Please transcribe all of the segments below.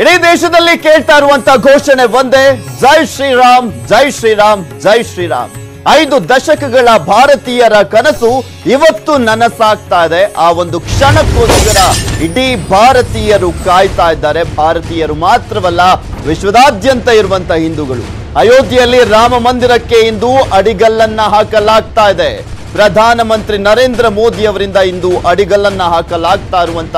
ED देशदल्ली केळ्ता इरुवंत घोषणे वंदे जय श्रीराम जय श्रीराम जय श्रीराम। 5 ದಶಕಗಳ ಭಾರತೀಯರ ಕನಸು ಇವತ್ತು ನನಸಾಗ್ತಾ ಇದೆ। ಆ ಒಂದು ಕ್ಷಣಕ್ಕೋಸ್ಕರ ಇಡಿ ಭಾರತೀಯರು ಕಾಯ್ತಾ ಇದ್ದಾರೆ। ಭಾರತೀಯರು ಮಾತ್ರವಲ್ಲ ವಿಶ್ವದಾದ್ಯಂತ ಇರುವಂತ ಹಿಂದೂಗಳು। ಅಯೋಧ್ಯೆಯಲ್ಲಿ ರಾಮ ಮಂದಿರಕ್ಕೆ ಇಂದು ಅಡಿಗಲ್ಲನ್ನ ಹಾಕಲಾಗ್ತಾ ಇದೆ। ಪ್ರಧಾನಮಂತ್ರಿ ನರೇಂದ್ರ ಮೋದಿ ಅವರಿಂದ ಇಂದು ಅಡಿಗಲ್ಲನ್ನ ಹಾಕಲಾಗ್ತಾ ಇರುವಂತ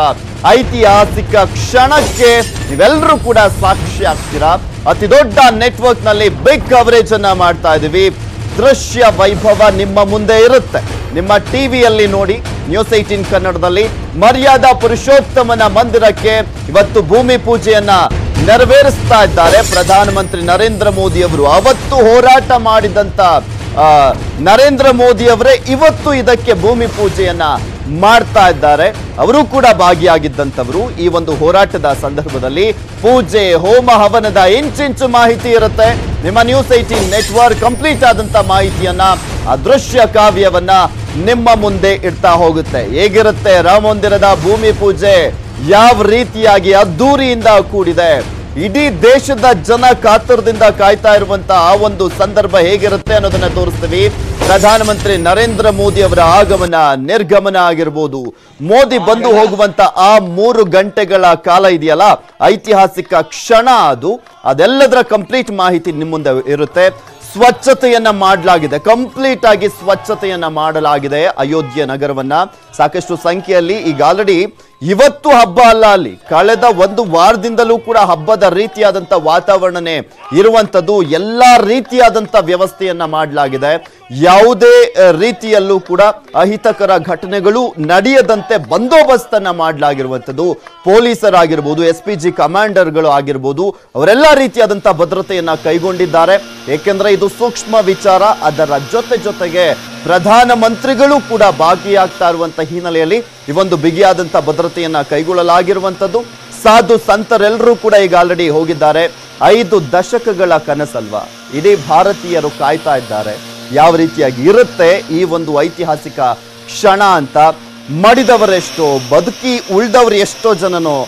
ಐತಿಹಾಸಿಕ ಕ್ಷಣಕ್ಕೆ ನೀವೆಲ್ಲರೂ ಕೂಡ ಸಾಕ್ಷಿ ಆಗ್ತೀರಾ। ಅತಿ ದೊಡ್ಡ ನೆಟ್ವರ್ಕ್ ನಲ್ಲಿ ಬಿಗ್ ಕವರೇಜ್ ಅನ್ನು ಮಾಡ್ತಾ ಇದೀವಿ। ದೃಶ್ಯ ವೈಭವ ನಿಮ್ಮ ಮುಂದೆ ಇರುತ್ತೆ, ನಿಮ್ಮ ಟಿವಿಯಲ್ಲಿ ನೋಡಿ। ನ್ಯೂಸ್ 18 ಕನ್ನಡದಲ್ಲಿ ಮರ್ಯಾದಾ ಪುರುಷೋತ್ತಮನ ಮಂದಿರಕ್ಕೆ ಇವತ್ತು ಭೂಮಿ ಪೂಜೆಯನ್ನ ನೆರವೇರಿಸ್ತಾ ಇದ್ದಾರೆ ಪ್ರಧಾನಮಂತ್ರಿ ನರೇಂದ್ರ ಮೋದಿ ಅವರು। ಅವತ್ತು ಹೋರಾಟ ಮಾಡಿದಂತ ನರೇಂದ್ರ ಮೋದಿ ಅವರೇ ಇವತ್ತು ಇದಕ್ಕೆ ಭೂಮಿ ಪೂಜೆಯನ್ನ ಮಾಡ್ತಾ ಇದ್ದಾರೆ। ಅವರು ಕೂಡ ಭಾಗಿಯಾಗಿದ್ದಂಥವರು। ಈ ಒಂದು ಹೋರಾಟದ ಸಂದರ್ಭದಲ್ಲಿ ಪೂಜೆ ಹೋಮ ಹವನದ ಇಂಚಿಂಚು ಮಾಹಿತಿ ಇರುತ್ತೆ ನಿಮ್ಮ ನ್ಯೂಸ್ 18 ನೆಟ್ವರ್ಕ್ ಕಂಪ್ಲೀಟ್ ಆದಂತ ಮಾಹಿತಿಯನ್ನ ಆ ದೃಶ್ಯ ಕಾವ್ಯವನ್ನ ನಿಮ್ಮ ಮುಂದೆ ಇಡ್ತಾ ಹೋಗುತ್ತೆ। ಹೇಗಿರುತ್ತೆ ರಾಮ ಮಂದಿರದ ಭೂಮಿ ಪೂಜೆ, ಯಾವ ರೀತಿಯಾಗಿ ಅದ್ದೂರಿಯಿಂದ ಕೂಡಿದೆ, ಇಡೀ ದೇಶದ ಜನ ಕಾತರದಿಂದ ಕಾಯ್ತಾ ಇರುವಂತ ಆ ಒಂದು ಸಂದರ್ಭ ಹೇಗಿರುತ್ತೆ ಅನ್ನೋದನ್ನ ತೋರಿಸ್ತೀವಿ। ಪ್ರಧಾನಮಂತ್ರಿ ನರೇಂದ್ರ ಮೋದಿ ಅವರ ಆಗಮನ ನಿರ್ಗಮನ ಆಗಿರ್ಬೋದು, ಮೋದಿ ಬಂದು ಹೋಗುವಂತ ಆ 3 ಗಂಟೆಗಳ ಕಾಲ ಇದೆಯಲ್ಲ, ಐತಿಹಾಸಿಕ ಕ್ಷಣ ಅದು, ಅದೆಲ್ಲದರ ಕಂಪ್ಲೀಟ್ ಮಾಹಿತಿ ನಿಮ್ಮ ಮುಂದೆ ಇರುತ್ತೆ। ಸ್ವಚ್ಛತೆಯನ್ನ ಮಾಡಲಾಗಿದೆ, ಕಂಪ್ಲೀಟ್ ಆಗಿ ಸ್ವಚ್ಛತೆಯನ್ನ ಮಾಡಲಾಗಿದೆ ಅಯೋಧ್ಯೆ ನಗರವನ್ನ। ಸಾಕಷ್ಟು ಸಂಖ್ಯೆಯಲ್ಲಿ ಈಗ ಆಲ್ರೆಡಿ ಇವತ್ತು ಹಬ್ಬ ಅಲ್ಲ, ಅಲ್ಲಿ ಕಳೆದ 1 ವಾರದಿಂದಲೂ ಕೂಡ ಹಬ್ಬದ ರೀತಿಯಾದಂಥ ವಾತಾವರಣನೇ ಇರುವಂಥದ್ದು। ಎಲ್ಲ ರೀತಿಯಾದಂಥ ವ್ಯವಸ್ಥೆಯನ್ನ ಮಾಡಲಾಗಿದೆ, ಯಾವುದೇ ರೀತಿಯಲ್ಲೂ ಕೂಡ ಅಹಿತಕರ ಘಟನೆಗಳು ನಡೆಯದಂತೆ ಬಂದೋಬಸ್ತನ್ನ ಮಾಡಲಾಗಿರುವಂಥದ್ದು। ಪೊಲೀಸರಾಗಿರ್ಬೋದು, SPG ಕಮಾಂಡರ್ಗಳು ಆಗಿರ್ಬೋದು, ಅವರೆಲ್ಲ ರೀತಿಯಾದಂಥ ಭದ್ರತೆಯನ್ನ ಕೈಗೊಂಡಿದ್ದಾರೆ। ಏಕೆಂದ್ರೆ ಇದು ಸೂಕ್ಷ್ಮ ವಿಚಾರ, ಅದರ ಜೊತೆಗೆ ಪ್ರಧಾನಮಂತ್ರಿಗಳು ಕೂಡ ಭಾಗಿಯಾಗ್ತಾ ಇರುವಂಥ ಹಿನ್ನೆಲೆಯಲ್ಲಿ ಈ ಒಂದು ಬಿಗಿಯಾದಂಥ ಭದ್ರತೆಯನ್ನ ಕೈಗೊಳ್ಳಲಾಗಿರುವಂಥದ್ದು। ಸಾಧು ಸಂತರೆಲ್ಲರೂ ಕೂಡ ಈಗ ಆಲ್ರೆಡಿ ಹೋಗಿದ್ದಾರೆ। 5 ದಶಕಗಳ ಕನಸಲ್ವಾ ಇಡೀ ಭಾರತೀಯರು ಕಾಯ್ತಾ ಇದ್ದಾರೆ, ಯಾವ ರೀತಿಯಾಗಿ ಇರುತ್ತೆ ಈ ಒಂದು ಐತಿಹಾಸಿಕ ಕ್ಷಣ ಅಂತ। ಮಡಿದವರೆಷ್ಟೋ, ಬದುಕಿ ಉಳಿದವರು ಎಷ್ಟೋ ಜನನೋ,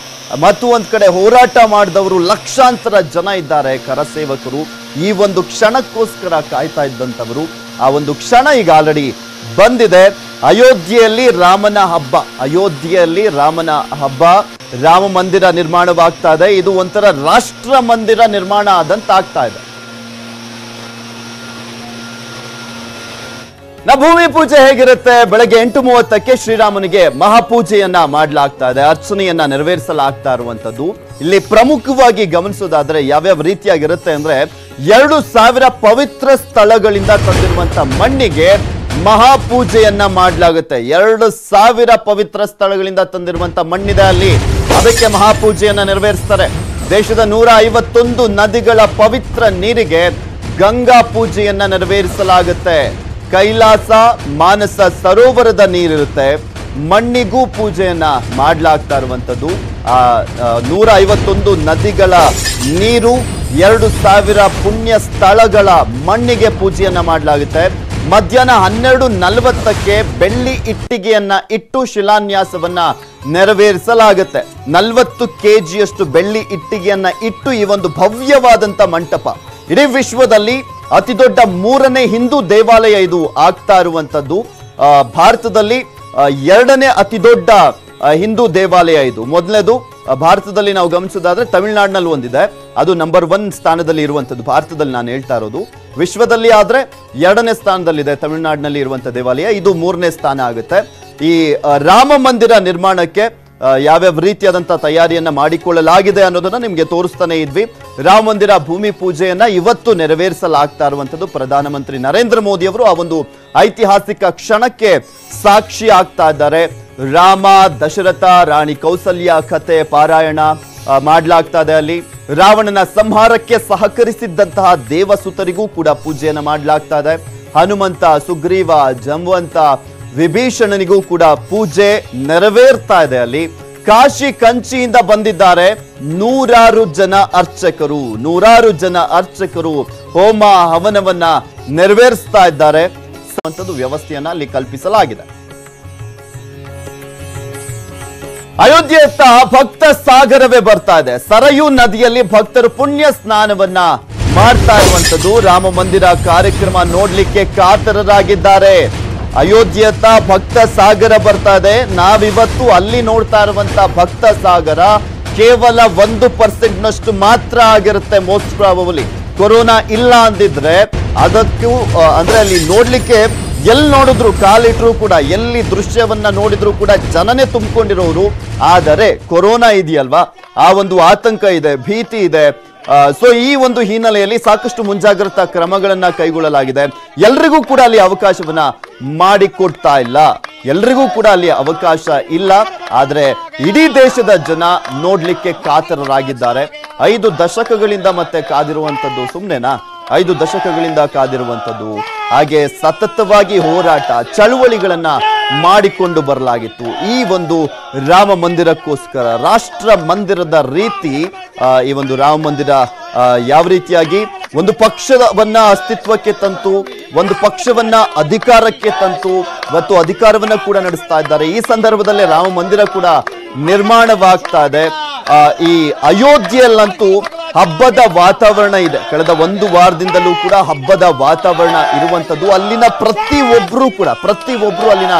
ಮತ್ತು ಒಂದು ಕಡೆ ಹೋರಾಟ ಮಾಡಿದವರು ಲಕ್ಷಾಂತರ ಜನ ಇದ್ದಾರೆ, ಕರಸೇವಕರು ಈ ಒಂದು ಕ್ಷಣಕ್ಕೋಸ್ಕರ ಕಾಯ್ತಾ ಇದ್ದಂಥವರು। ಆ ಒಂದು ಕ್ಷಣ ಈಗ ಆಲ್ರೆಡಿ ಬಂದಿದೆ। ಅಯೋಧ್ಯೆಯಲ್ಲಿ ರಾಮನ ಹಬ್ಬ, ರಾಮ ಮಂದಿರ ನಿರ್ಮಾಣವಾಗ್ತಾ ಇದೆ। ಇದು ಒಂಥರ ರಾಷ್ಟ್ರ ಮಂದಿರ ನಿರ್ಮಾಣ ಆದಂತ ಆಗ್ತಾ ಇದೆ ನಾ। ಭೂಮಿ ಪೂಜೆ ಹೇಗಿರುತ್ತೆ, ಬೆಳಗ್ಗೆ 8:30ಕ್ಕೆ ಶ್ರೀರಾಮನಿಗೆ ಮಹಾಪೂಜೆಯನ್ನ ಮಾಡಲಾಗ್ತಾ ಇದೆ, ಅರ್ಚನೆಯನ್ನ ನೆರವೇರಿಸಲಾಗ್ತಾ ಇರುವಂತದ್ದು। ಇಲ್ಲಿ ಪ್ರಮುಖವಾಗಿ ಗಮನಿಸೋದಾದ್ರೆ ಯಾವ್ಯಾವ ರೀತಿಯಾಗಿರುತ್ತೆ ಅಂದ್ರೆ, 2000 ಪವಿತ್ರ ಸ್ಥಳಗಳಿಂದ ತಂದಿರುವಂತ ಮಣ್ಣಿಗೆ ಮಹಾಪೂಜೆಯನ್ನ ಮಾಡಲಾಗುತ್ತೆ। 2000 ಪವಿತ್ರ ಸ್ಥಳಗಳಿಂದ ತಂದಿರುವಂತ ಮಣ್ಣಿದೆ ಅಲ್ಲಿ, ಅದಕ್ಕೆ ಮಹಾಪೂಜೆಯನ್ನ ನೆರವೇರಿಸ್ತಾರೆ। ದೇಶದ 151 ನದಿಗಳ ಪವಿತ್ರ ನೀರಿಗೆ ಗಂಗಾ ಪೂಜೆಯನ್ನ ನೆರವೇರಿಸಲಾಗುತ್ತೆ। ಕೈಲಾಸ ಮಾನಸ ಸರೋವರದ ನೀರಿರುತ್ತೆ, ಮಣ್ಣಿಗೂ ಪೂಜೆಯನ್ನ ಮಾಡಲಾಗ್ತಾ ಇರುವಂಥದ್ದು। 151 ನದಿಗಳ ನೀರು, 2000 ಪುಣ್ಯ ಸ್ಥಳಗಳ ಮಣ್ಣಿಗೆ ಪೂಜೆಯನ್ನ ಮಾಡಲಾಗುತ್ತೆ। ಮಧ್ಯಾಹ್ನ 12:40ಕ್ಕೆ ಬೆಳ್ಳಿ ಇಟ್ಟಿಗೆಯನ್ನ ಇಟ್ಟು ಶಿಲಾನ್ಯಾಸವನ್ನ ನೆರವೇರಿಸಲಾಗುತ್ತೆ। 40 kg ಯಷ್ಟು ಬೆಳ್ಳಿ ಇಟ್ಟಿಗೆಯನ್ನ ಇಟ್ಟು ಈ ಒಂದು ಭವ್ಯವಾದಂತ ಮಂಟಪ, ಇಡೀ ವಿಶ್ವದಲ್ಲಿ ಅತಿ ದೊಡ್ಡ 3ನೇ ಹಿಂದೂ ದೇವಾಲಯ ಇದು ಆಗ್ತಾ ಇರುವಂಥದ್ದು। ಭಾರತದಲ್ಲಿ 2ನೇ ಅತಿ ದೊಡ್ಡ ಹಿಂದೂ ದೇವಾಲಯ ಇದು। ಮೊದಲನೇದು ಭಾರತದಲ್ಲಿ ನಾವು ಗಮನಿಸೋದಾದ್ರೆ ತಮಿಳುನಾಡಿನಲ್ಲಿ ಒಂದಿದೆ, ಅದು ನಂಬರ್ 1 ಸ್ಥಾನದಲ್ಲಿ ಇರುವಂಥದ್ದು ಭಾರತದಲ್ಲಿ ನಾನು ಹೇಳ್ತಾ ಇರೋದು। ವಿಶ್ವದಲ್ಲಿ ಆದ್ರೆ 2ನೇ ಸ್ಥಾನದಲ್ಲಿದೆ ತಮಿಳುನಾಡಿನಲ್ಲಿ ಇರುವಂಥ ದೇವಾಲಯ, ಇದು 3ನೇ ಸ್ಥಾನ ಆಗುತ್ತೆ। ಈ ರಾಮ ಮಂದಿರ ನಿರ್ಮಾಣಕ್ಕೆ ಯಾವ್ಯಾವ ರೀತಿಯಾದಂಥ ತಯಾರಿಯನ್ನ ಮಾಡಿಕೊಳ್ಳಲಾಗಿದೆ ಅನ್ನೋದನ್ನ ನಿಮಗೆ ತೋರಿಸ್ತಾನೆ ಇದ್ವಿ। ರಾಮ ಮಂದಿರ ಭೂಮಿ ಪೂಜೆಯನ್ನ ಇವತ್ತು ನೆರವೇರಿಸಲಾಗ್ತಾ ಇರುವಂಥದ್ದು। ಪ್ರಧಾನಮಂತ್ರಿ ನರೇಂದ್ರ ಮೋದಿ ಅವರು ಆ ಒಂದು ಐತಿಹಾಸಿಕ ಕ್ಷಣಕ್ಕೆ ಸಾಕ್ಷಿ ಆಗ್ತಾ ಇದ್ದಾರೆ। ರಾಮ, ದಶರಥ, ರಾಣಿ ಕೌಸಲ್ಯ ಕಥೆ ಪಾರಾಯಣ ಮಾಡಲಾಗ್ತಾ ಇದೆ ಅಲ್ಲಿ। ರಾವಣನ ಸಂಹಾರಕ್ಕೆ ಸಹಕರಿಸಿದ್ದಂತಹ ದೇವಸುತರಿಗೂ ಕೂಡ ಪೂಜೆಯನ್ನು ಮಾಡಲಾಗ್ತಾ ಇದೆ। ಹನುಮಂತ, ಸುಗ್ರೀವ, ಜಂಬವಂತ, ವಿಭೀಷಣನಿಗೂ ಕೂಡ ಪೂಜೆ ನೆರವೇರ್ತಾ ಇದೆ ಅಲ್ಲಿ। ಕಾಶಿ ಕಂಚಿಯಿಂದ ಬಂದಿದ್ದಾರೆ 100 ಜನ ಅರ್ಚಕರು ಹೋಮ ಹವನವನ್ನ ನೆರವೇರಿಸ್ತಾ ಇದ್ದಾರೆ ವ್ಯವಸ್ಥೆಯನ್ನ ಅಲ್ಲಿ ಕಲ್ಪಿಸಲಾಗಿದೆ। ಅಯೋಧ್ಯೆಯತ್ತ ಭಕ್ತ ಸಾಗರವೇ ಬರ್ತಾ ಇದೆ. ಸರಯೂ ನದಿಯಲ್ಲಿ ಭಕ್ತರು ಪುಣ್ಯ ಸ್ನಾನವನ್ನ ಮಾಡ್ತಾ ಇರುವಂತದ್ದು ರಾಮ ಮಂದಿರ ಕಾರ್ಯಕ್ರಮ ನೋಡಲಿಕ್ಕೆ ಕಾತರರಾಗಿದ್ದಾರೆ. ಅಯೋಧ್ಯೆಯತ್ತ ಭಕ್ತ ಸಾಗರ ಬರ್ತಾ ಇದೆ. ನಾವಿವತ್ತು ಅಲ್ಲಿ ನೋಡ್ತಾ ಇರುವಂತ ಭಕ್ತ ಸಾಗರ ಕೇವಲ 1% ನಷ್ಟು ಮಾತ್ರ ಆಗಿರುತ್ತೆ. ಮೋಸ್ಟ್ ಪ್ರಾಬಬಲಿ ಕೊರೋನಾ ಇಲ್ಲ ಅಂದಿದ್ರೆ ಅದಕ್ಕೂ ಅಂದ್ರೆ ಅಲ್ಲಿ ನೋಡ್ಲಿಕ್ಕೆ ಎಲ್ಲಿ ನೋಡಿದ್ರು ಕಾಲಿಟ್ರು ಕೂಡ, ಎಲ್ಲಿ ದೃಶ್ಯವನ್ನ ನೋಡಿದ್ರು ಕೂಡ ಜನನೇ ತುಂಬಿಕೊಂಡಿರೋರು. ಆದರೆ ಕೊರೋನಾ ಇದೆಯಲ್ವಾ, ಆ ಒಂದು ಆತಂಕ ಇದೆ, ಭೀತಿ ಇದೆ. ಸೊ ಈ ಒಂದು ಹಿನ್ನೆಲೆಯಲ್ಲಿ ಸಾಕಷ್ಟು ಮುಂಜಾಗ್ರತಾ ಕ್ರಮಗಳನ್ನ ಕೈಗೊಳ್ಳಲಾಗಿದೆ. ಎಲ್ರಿಗೂ ಕೂಡ ಅಲ್ಲಿ ಅವಕಾಶವನ್ನ ಮಾಡಿಕೊಡ್ತಾ ಇಲ್ಲ, ಎಲ್ರಿಗೂ ಕೂಡ ಅಲ್ಲಿ ಅವಕಾಶ ಇಲ್ಲ. ಆದರೆ ಇಡೀ ದೇಶದ ಜನ ನೋಡ್ಲಿಕ್ಕೆ ಕಾತರರಾಗಿದ್ದಾರೆ. 5 ದಶಕಗಳಿಂದ ಮತ್ತೆ ಕಾದಿರುವಂತದ್ದು ಸುಮ್ಮನೆನಾ? 5 ದಶಕಗಳಿಂದ ಕಾದಿರುವಂಥದ್ದು. ಹಾಗೆ ಸತತವಾಗಿ ಹೋರಾಟ ಚಳುವಳಿಗಳನ್ನ ಮಾಡಿಕೊಂಡು ಬರಲಾಗಿತ್ತು. ಈ ಒಂದು ರಾಮ ಮಂದಿರಕ್ಕೋಸ್ಕರ ರಾಷ್ಟ್ರ ಮಂದಿರದ ರೀತಿ ಈ ಒಂದು ರಾಮ ಮಂದಿರ ಯಾವ ರೀತಿಯಾಗಿ ಒಂದು ಪಕ್ಷವನ್ನ ಅಸ್ತಿತ್ವಕ್ಕೆ ತಂತು, ಒಂದು ಪಕ್ಷವನ್ನ ಅಧಿಕಾರಕ್ಕೆ ತಂತು, ಮತ್ತು ಅಧಿಕಾರವನ್ನ ಕೂಡ ನಡೆಸ್ತಾ ಇದ್ದಾರೆ. ಈ ಸಂದರ್ಭದಲ್ಲೇ ರಾಮ ಮಂದಿರ ಕೂಡ ನಿರ್ಮಾಣವಾಗ್ತಾ ಇದೆ. ಈ ಅಯೋಧ್ಯೆಯಲ್ಲಂತೂ ಹಬ್ಬದ ವಾತಾವರಣ ಇದೆ. ಕಳೆದ 1 ವಾರದಿಂದಲೂ ಕೂಡ ಹಬ್ಬದ ವಾತಾವರಣ ಇರುವಂಥದ್ದು. ಅಲ್ಲಿನ ಪ್ರತಿಯೊಬ್ಬರು ಅಲ್ಲಿನ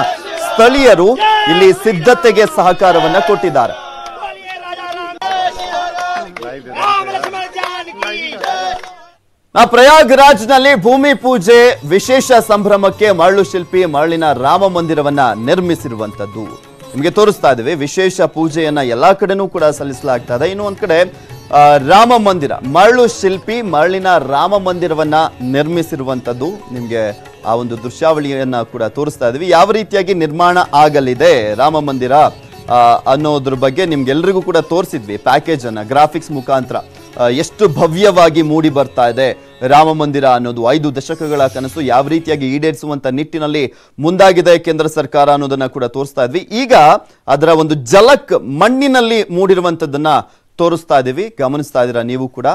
ಸ್ಥಳೀಯರು ಇಲ್ಲಿ ಸಿದ್ಧತೆಗೆ ಸಹಕಾರವನ್ನ ಕೊಟ್ಟಿದ್ದಾರೆ. ಪ್ರಯಾಗ್ರಾಜ್ನಲ್ಲಿ ಭೂಮಿ ಪೂಜೆ ವಿಶೇಷ ಸಂಭ್ರಮಕ್ಕೆ ಮರಳು ಶಿಲ್ಪಿ ಮರಳಿನ ರಾಮ ಮಂದಿರವನ್ನ ನಿರ್ಮಿಸಿರುವಂತದ್ದು ನಿಮಗೆ ತೋರಿಸ್ತಾ ಇದ್ದೇವೆ. ವಿಶೇಷ ಪೂಜೆಯನ್ನ ಎಲ್ಲಾ ಕಡೆನೂ ಕೂಡ ಸಲ್ಲಿಸಲಾಗ್ತಾ ಇದೆ. ಇನ್ನು ಒಂದ್ ಕಡೆ ರಾಮ ಮಂದಿರ ಮರಳು ಶಿಲ್ಪಿ ಮರಳಿನ ರಾಮ ಮಂದಿರವನ್ನ ನಿರ್ಮಿಸಿರುವಂತದ್ದು ನಿಮ್ಗೆ ಆ ಒಂದು ದೃಶ್ಯಾವಳಿಯನ್ನ ಕೂಡ ತೋರಿಸ್ತಾ ಇದೀವಿ. ಯಾವ ರೀತಿಯಾಗಿ ನಿರ್ಮಾಣ ಆಗಲಿದೆ ರಾಮ ಮಂದಿರ ಅನ್ನೋದ್ರ ಬಗ್ಗೆ ನಿಮ್ಗೆಲ್ರಿಗೂ ಕೂಡ ತೋರಿಸಿದ್ವಿ. ಪ್ಯಾಕೇಜ್ ಅನ್ನ ಗ್ರಾಫಿಕ್ಸ್ ಮುಖಾಂತರ ಎಷ್ಟು ಭವ್ಯವಾಗಿ ಮೂಡಿ ಬರ್ತಾ ಇದೆ ರಾಮ ಮಂದಿರ ಅನ್ನೋದು. 5 ದಶಕಗಳ ಕನಸು ಯಾವ ರೀತಿಯಾಗಿ ಈಡೇರಿಸುವಂತ ನಿಟ್ಟಿನಲ್ಲಿ ಮುಂದಾಗಿದೆ ಕೇಂದ್ರ ಸರ್ಕಾರ ಅನ್ನೋದನ್ನ ಕೂಡ ತೋರಿಸ್ತಾ ಇದ್ವಿ. ಈಗ ಅದರ ಒಂದು ಜಲಕ್ ಮಣ್ಣಿನಲ್ಲಿ ಮೂಡಿರುವಂತದ್ದನ್ನ ತೋರಿಸ್ತಾ ಇದೀವಿ. ಗಮನಿಸ್ತಾ ಇದೀರಾ ನೀವು ಕೂಡ,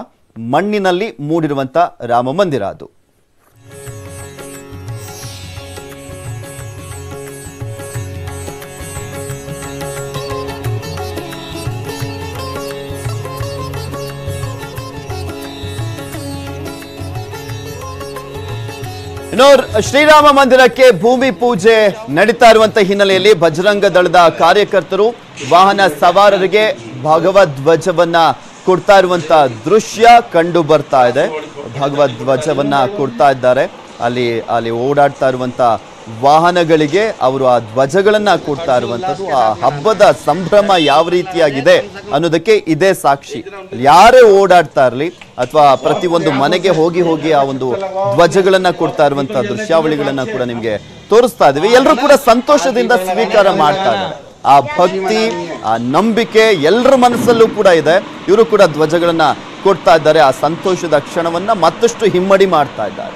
ಮಣ್ಣಿನಲ್ಲಿ ಮೂಡಿರುವಂತ ರಾಮ ಮಂದಿರ ಅದು. ಇನ್ನು ಶ್ರೀರಾಮ ಮಂದಿರಕ್ಕೆ ಭೂಮಿ ಪೂಜೆ ನಡೀತಾ ಇರುವಂತ ಹಿನ್ನೆಲೆಯಲ್ಲಿ ಬಜರಂಗ ದಳದ ಕಾರ್ಯಕರ್ತರು ವಾಹನ ಸವಾರರಿಗೆ ಭಗವಧ್ವಜವನ್ನ ಕೊಡ್ತಾ ಇರುವಂತ ದೃಶ್ಯ ಕಂಡು ಬರ್ತಾ ಇದೆ. ಭಗವಧ್ವಜವನ್ನ ಕೊಡ್ತಾ ಇದ್ದಾರೆ. ಅಲ್ಲಿ ಅಲ್ಲಿ ಓಡಾಡ್ತಾ ಇರುವಂತ ವಾಹನಗಳಿಗೆ ಅವರು ಆ ಧ್ವಜಗಳನ್ನ ಕೊಡ್ತಾ ಇರುವಂತದ್ದು. ಆ ಹಬ್ಬದ ಸಂಭ್ರಮ ಯಾವ ರೀತಿಯಾಗಿದೆ ಅನ್ನೋದಕ್ಕೆ ಇದೇ ಸಾಕ್ಷಿ. ಯಾರೇ ಓಡಾಡ್ತಾ ಇರಲಿ ಅಥವಾ ಪ್ರತಿ ಒಂದು ಮನೆಗೆ ಹೋಗಿ ಹೋಗಿ ಆ ಒಂದು ಧ್ವಜಗಳನ್ನ ಕೊಡ್ತಾ ಇರುವಂತಹ ದೃಶ್ಯಾವಳಿಗಳನ್ನ ಕೂಡ ನಿಮ್ಗೆ ತೋರಿಸ್ತಾ ಇದೀವಿ. ಎಲ್ಲರೂ ಕೂಡ ಸಂತೋಷದಿಂದ ಸ್ವೀಕಾರ ಮಾಡ್ತಾ ಇದ್ದಾರೆ. ಆ ಭಕ್ತಿ, ಆ ನಂಬಿಕೆ ಎಲ್ಲರ ಮನಸ್ಸಲ್ಲೂ ಕೂಡ ಇದೆ. ಇವರು ಕೂಡ ಧ್ವಜಗಳನ್ನ ಕೊಡ್ತಾ ಇದ್ದಾರೆ. ಆ ಸಂತೋಷದ ಕ್ಷಣವನ್ನ ಮತ್ತಷ್ಟು ಹಿಮ್ಮಡಿ ಮಾಡ್ತಾ ಇದ್ದಾರೆ.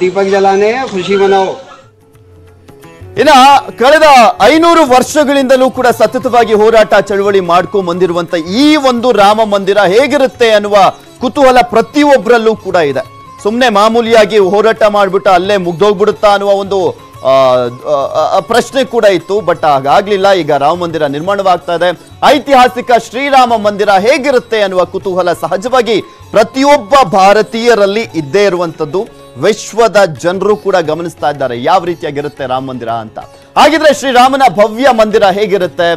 ದೀಪಕ್ ಜಲಾನೆ ಖುಷಿ ಮನಾವ್. ಇನ್ನ ಕಳೆದ 500 ವರ್ಷಗಳಿಂದಲೂ ಕೂಡ ಸತತವಾಗಿ ಹೋರಾಟ ಚಳವಳಿ ಮಾಡ್ಕೊಂಡ್ ಬಂದಿರುವಂತ ಈ ಒಂದು ರಾಮ ಮಂದಿರ ಹೇಗಿರುತ್ತೆ ಅನ್ನುವ ಕುತೂಹಲ ಪ್ರತಿಯೊಬ್ಬರಲ್ಲೂ ಕೂಡ ಇದೆ. ಸುಮ್ಮನೆ ಮಾಮೂಲಿಯಾಗಿ ಹೋರಾಟ ಮಾಡಿಬಿಟ್ಟು ಅಲ್ಲೇ ಮುಗ್ದೋಗ್ಬಿಡುತ್ತಾ ಅನ್ನುವ ಒಂದು ಪ್ರಶ್ನೆ ಕೂಡ ಇತ್ತು. ಬಟ್ ಹಾಗಾಗ್ಲಿಲ್ಲ. ಈಗ ರಾಮ ಮಂದಿರ ನಿರ್ಮಾಣವಾಗ್ತಾ ಇದೆ. ಐತಿಹಾಸಿಕ ಶ್ರೀರಾಮ ಮಂದಿರ ಹೇಗಿರುತ್ತೆ ಅನ್ನುವ ಕುತೂಹಲ ಸಹಜವಾಗಿ ಪ್ರತಿಯೊಬ್ಬ ಭಾರತೀಯರಲ್ಲಿ ಇದ್ದೇ ಇರುವಂಥದ್ದು. ವಿಶ್ವದ ಜನರು ಕೂಡ ಗಮನಿಸ್ತಾ ಇದ್ದಾರೆ ಯಾವ ರೀತಿಯಾಗಿರುತ್ತೆ ರಾಮ ಮಂದಿರ ಅಂತ. ಹಾಗಿದ್ರೆ ಶ್ರೀರಾಮನ ಭವ್ಯ ಮಂದಿರ ಹೇಗಿರುತ್ತೆ,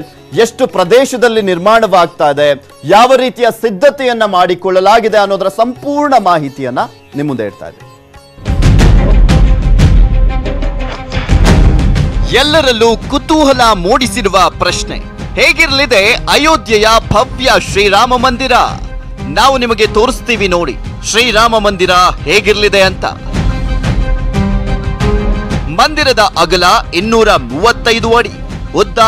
ಎಷ್ಟು ಪ್ರದೇಶದಲ್ಲಿ ನಿರ್ಮಾಣವಾಗ್ತಾ ಇದೆ, ಯಾವ ರೀತಿಯ ಸಿದ್ಧತೆಯನ್ನ ಮಾಡಿಕೊಳ್ಳಲಾಗಿದೆ ಅನ್ನೋದರ ಸಂಪೂರ್ಣ ಮಾಹಿತಿಯನ್ನ ನಿಮ್ಮ ಮುಂದೆ ಇಡ್ತಾ ಇದೆ. ಎಲ್ಲರಲ್ಲೂ ಕುತೂಹಲ ಮೂಡಿಸಿರುವ ಪ್ರಶ್ನೆ, ಹೇಗಿರಲಿದೆ ಅಯೋಧ್ಯೆಯ ಭವ್ಯ ಶ್ರೀರಾಮ ಮಂದಿರ? ನಾವು ನಿಮಗೆ ತೋರಿಸ್ತೀವಿ ನೋಡಿ ಶ್ರೀರಾಮ ಮಂದಿರ ಹೇಗಿರಲಿದೆ ಅಂತ. ಮಂದಿರದ ಅಗಲ 235 ಅಡಿ, ಉದ್ದ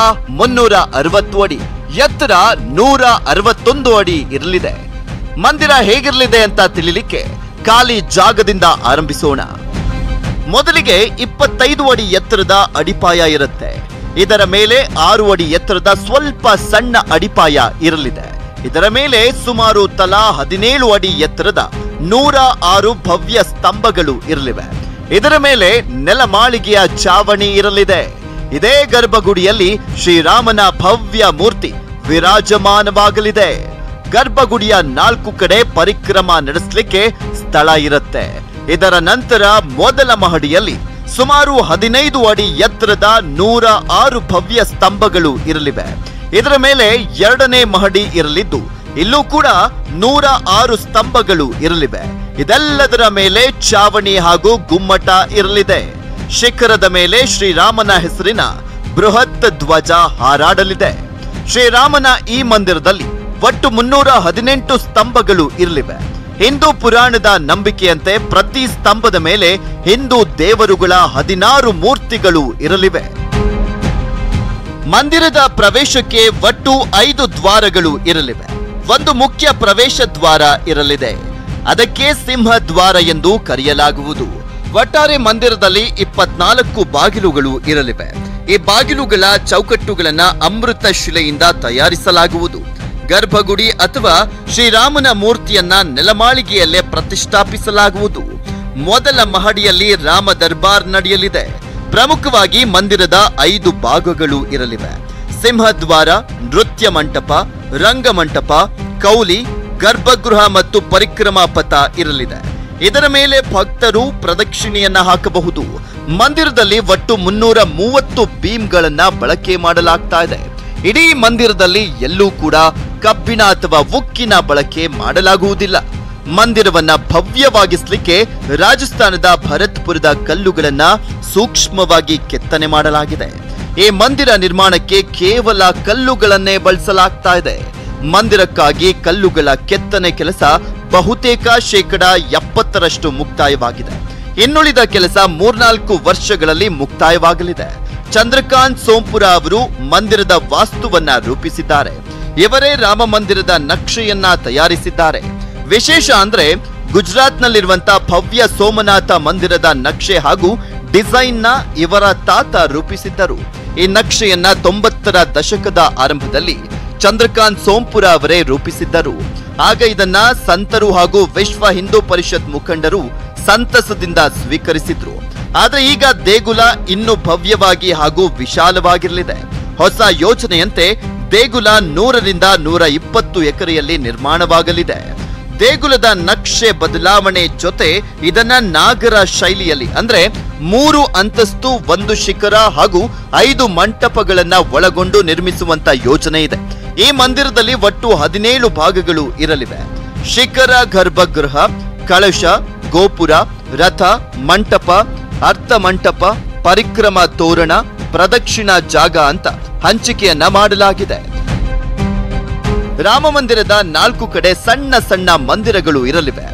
360 ಅಡಿ, ಎತ್ತರ 161 ಅಡಿ ಇರಲಿದೆ. ಮಂದಿರ ಹೇಗಿರಲಿದೆ ಅಂತ ತಿಳಿಲಿಕ್ಕೆ ಖಾಲಿ ಜಾಗದಿಂದ ಆರಂಭಿಸೋಣ. ಮೊದಲಿಗೆ 25 ಅಡಿ ಎತ್ತರದ ಅಡಿಪಾಯ ಇರುತ್ತೆ. ಇದರ ಮೇಲೆ 6 ಅಡಿ ಎತ್ತರದ ಸ್ವಲ್ಪ ಸಣ್ಣ ಅಡಿಪಾಯ ಇರಲಿದೆ. ಇದರ ಮೇಲೆ ಸುಮಾರು ತಲಾ 17 ಅಡಿ ಎತ್ತರದ 106 ಭವ್ಯ ಸ್ತಂಭಗಳು ಇರಲಿವೆ. ಇದರ ಮೇಲೆ ನೆಲಮಾಳಿಗೆಯ ಚಾವಣಿ ಇರಲಿದೆ। ಇದೇ ಗರ್ಭಗುಡಿಯಲ್ಲಿ ಶ್ರೀರಾಮನ ಭವ್ಯ ಮೂರ್ತಿ ವಿರಾಜಮಾನವಾಗಲಿದೆ। ಗರ್ಭಗುಡಿಯ ನಾಲ್ಕು ಕಡೆ ಪರಿಕ್ರಮ ನಡೆಸಲಿಕ್ಕೆ ಸ್ಥಳ ಇರುತ್ತೆ। ಇದರ ನಂತರ ಮೊದಲ ಮಹಡಿಯಲ್ಲಿ ಸುಮಾರು 15 ಅಡಿ ಎತ್ತರದ 106 ಭವ್ಯ ಸ್ತಂಭಗಳು ಇರಲಿವೆ। ಇದರ ಮೇಲೆ ಎರಡನೇ ಮಹಡಿ ಇರಲಿದ್ದು ಇಲ್ಲೂ ಕೂಡ 106 ಸ್ತಂಭಗಳು ಇರಲಿವೆ। ಇದೆಲ್ಲದರ ಮೇಲೆ ಚಾವಣಿ ಹಾಗೂ ಗುಮ್ಮಟ ಇರಲಿದೆ। ಶಿಖರದ ಮೇಲೆ ಶ್ರೀರಾಮನ ಹೆಸರಿನ ಬೃಹತ್ ಧ್ವಜ ಹಾರಾಡಲಿದೆ। ಶ್ರೀರಾಮನ ಈ ಮಂದಿರದಲ್ಲಿ ಒಟ್ಟು 318 ಸ್ತಂಭಗಳು ಇರಲಿವೆ। ಹಿಂದೂ ಪುರಾಣದ ನಂಬಿಕೆಯಂತೆ ಪ್ರತಿ ಸ್ತಂಭದ ಮೇಲೆ ಹಿಂದೂ ದೇವರುಗಳ 16 ಮೂರ್ತಿಗಳು ಇರಲಿವೆ। ಮಂದಿರದ ಪ್ರವೇಶಕ್ಕೆ ಒಟ್ಟು 5 ದ್ವಾರಗಳು ಇರಲಿವೆ। ಒಂದು ಮುಖ್ಯ ಪ್ರವೇಶ ದ್ವಾರ ಇರಲಿದೆ, ಅದಕ್ಕೆ ಸಿಂಹ ದ್ವಾರ ಎಂದು ಕರೆಯಲಾಗುವುದು। ಒಟ್ಟಾರೆ ಮಂದಿರದಲ್ಲಿ 24 ಬಾಗಿಲುಗಳು ಇರಲಿವೆ। ಈ ಬಾಗಿಲುಗಳ ಚೌಕಟ್ಟುಗಳನ್ನು ಅಮೃತ ಶಿಲೆಯಿಂದ ತಯಾರಿಸಲಾಗುವುದು। ಗರ್ಭಗುಡಿ ಅಥವಾ ಶ್ರೀರಾಮನ ಮೂರ್ತಿಯನ್ನ ನೆಲಮಾಳಿಗೆಯಲ್ಲೇ ಪ್ರತಿಷ್ಠಾಪಿಸಲಾಗುವುದು। ಮೊದಲ ಮಹಡಿಯಲ್ಲಿ ರಾಮ ದರ್ಬಾರ್ ನಡೆಯಲಿದೆ। ಪ್ರಮುಖವಾಗಿ ಮಂದಿರದ 5 ಭಾಗಗಳು ಇರಲಿವೆ: ಸಿಂಹದ್ವಾರ, ನೃತ್ಯ ಮಂಟಪ, ರಂಗಮಂಟಪ, ಕೌಲಿ, ಗರ್ಭಗೃಹ ಮತ್ತು ಪರಿಕ್ರಮಾ ಪಥ ಇರಲಿದೆ। ಇದರ ಮೇಲೆ ಭಕ್ತರು ಪ್ರದಕ್ಷಿಣೆಯನ್ನ ಹಾಕಬಹುದು। ಮಂದಿರದಲ್ಲಿ ಒಟ್ಟು 330 ಬೀಮ್ಗಳನ್ನ ಬಳಕೆ ಮಾಡಲಾಗ್ತಾ ಇದೆ। ಇಡೀ ಮಂದಿರದಲ್ಲಿ ಎಲ್ಲೂ ಕೂಡ ಕಬ್ಬಿಣ ಅಥವಾ ಉಕ್ಕಿನ ಬಳಕೆ ಮಾಡಲಾಗುವುದಿಲ್ಲ। ಮಂದಿರವನ್ನ ಭವ್ಯವಾಗಿಸಲಿಕ್ಕೆ ರಾಜಸ್ಥಾನದ ಭರತ್ಪುರದ ಕಲ್ಲುಗಳನ್ನ ಸೂಕ್ಷ್ಮವಾಗಿ ಕೆತ್ತನೆ ಮಾಡಲಾಗಿದೆ। ಈ ಮಂದಿರ ನಿರ್ಮಾಣಕ್ಕೆ ಕೇವಲ ಕಲ್ಲುಗಳನ್ನೇ ಬಳಸಲಾಗ್ತಾ ಇದೆ। ಮಂದಿರಕ್ಕಾಗಿ ಕಲ್ಲುಗಳ ಕೆತ್ತನೆ ಕೆಲಸ ಬಹುತೇಕ 70% ಮುಕ್ತಾಯವಾಗಿದೆ। ಇನ್ನುಳಿದ ಕೆಲಸ 3-4 ವರ್ಷಗಳಲ್ಲಿ ಮುಕ್ತಾಯವಾಗಲಿದೆ। ಚಂದ್ರಕಾಂತ್ ಸೋಂಪುರ ಅವರು ಮಂದಿರದ ವಾಸ್ತುವನ್ನ ರೂಪಿಸಿದ್ದಾರೆ। ಇವರೇ ರಾಮ ಮಂದಿರದ ನಕ್ಷೆಯನ್ನ ತಯಾರಿಸಿದ್ದಾರೆ। ವಿಶೇಷ ಅಂದ್ರೆ ಗುಜರಾತ್ನಲ್ಲಿರುವಂತಹ ಭವ್ಯ ಸೋಮನಾಥ ಮಂದಿರದ ನಕ್ಷೆ ಹಾಗೂ ಡಿಸೈನ್ನ ಇವರ ತಾತ ರೂಪಿಸಿದ್ದರು। ಈ ನಕ್ಷೆಯನ್ನ 90ರ ದಶಕದ ಆರಂಭದಲ್ಲಿ ಚಂದ್ರಕಾಂತ್ ಸೋಂಪುರ ಅವರೇ ರೂಪಿಸಿದ್ದರು। ಆಗ ಇದನ್ನ ಸಂತರು ಹಾಗೂ ವಿಶ್ವ ಹಿಂದೂ ಪರಿಷತ್ ಮುಖಂಡರು ಸಂತಸದಿಂದ ಸ್ವೀಕರಿಸಿದ್ರು। ಆದರೆ ಈಗ ದೇಗುಲ ಇನ್ನೂ ಭವ್ಯವಾಗಿ ಹಾಗೂ ವಿಶಾಲವಾಗಿರಲಿದೆ। ಹೊಸ ಯೋಜನೆಯಂತೆ ದೇಗುಲ 100ರಿಂದ 120 ಎಕರೆಯಲ್ಲಿ ನಿರ್ಮಾಣವಾಗಲಿದೆ। ದೇಗುಲದ ನಕ್ಷೆ ಬದಲಾವಣೆ ಜೊತೆ ಇದನ್ನ ನಾಗರ ಶೈಲಿಯಲ್ಲಿ ಅಂದ್ರೆ 3 ಅಂತಸ್ತು, 1 ಶಿಖರ ಹಾಗೂ 5 ಮಂಟಪಗಳನ್ನ ಒಳಗೊಂಡು ನಿರ್ಮಿಸುವಂತ ಯೋಜನೆ ಇದೆ। ಈ ಮಂದಿರದಲ್ಲಿ ಒಟ್ಟು 17 ಭಾಗಗಳು ಇರಲಿವೆ: ಶಿಖರ, ಗರ್ಭಗೃಹ, ಕಳಶ, ಗೋಪುರ, ರಥ, ಮಂಟಪ, ಅರ್ಥ ಮಂಟಪ, ಪರಿಕ್ರಮ ತೋರಣ, ಪ್ರದಕ್ಷಿಣಾ ಜಾಗ ಅಂತ ಹಂಚಿಕೆಯನ್ನ ಮಾಡಲಾಗಿದೆ। ರಾಮ ಮಂದಿರದ 4 ಕಡೆ ಸಣ್ಣ ಸಣ್ಣ ಮಂದಿರಗಳು ಇರಲಿವೆ।